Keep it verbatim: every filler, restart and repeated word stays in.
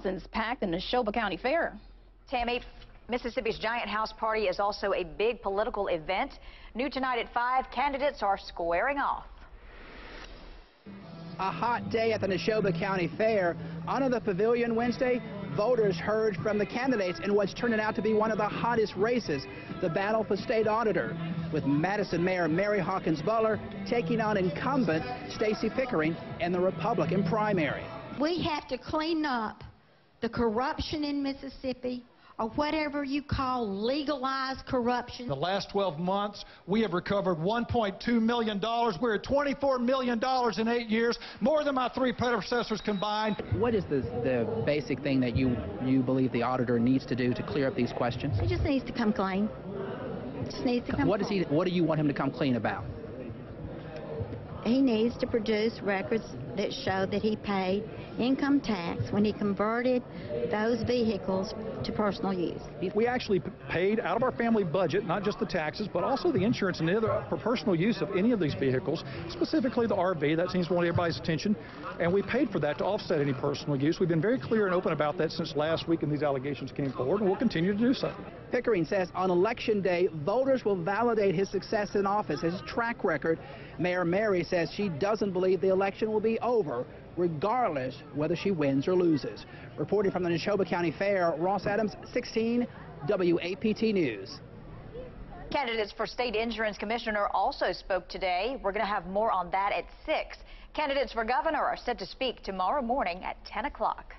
thousands packed the Neshoba County Fair. Tammy, Mississippi's Giant House Party is also a big political event. New tonight at five, candidates are squaring off. A hot day at the Neshoba County Fair. Under the pavilion Wednesday, voters heard from the candidates in what's turning out to be one of the hottest races, the battle for state auditor, with Madison Mayor Mary Hawkins-Buller taking on incumbent Stacy Pickering in the Republican primary. We have to clean up the corruption in Mississippi, or whatever you call legalized corruption. The last twelve months, we have recovered one point two million dollars. We're at twenty-four million dollars in eight years, more than my three predecessors combined. What is the, the basic thing that you, you believe the auditor needs to do to clear up these questions? He just needs to come clean. Just needs to come what, does he, what do you want him to come clean about? He needs to produce records that show that he paid income tax when he converted those vehicles to personal use. We actually paid out of our family budget, not just the taxes, but also the insurance and the other for personal use of any of these vehicles, specifically the R V. That seems to want everybody's attention. And we paid for that to offset any personal use. We've been very clear and open about that since last week, and these allegations came forward, and we'll continue to do so. Pickering says on Election Day, voters will validate his success in office, his track record. Mayor Mary says she doesn't believe the election will be over, regardless whether she wins or loses. Reporting from the Neshoba County Fair, Ross Adams, sixteen, W A P T News. Candidates for state insurance commissioner also spoke today. We're going to have more on that at six. Candidates for governor are set to speak tomorrow morning at ten o'clock.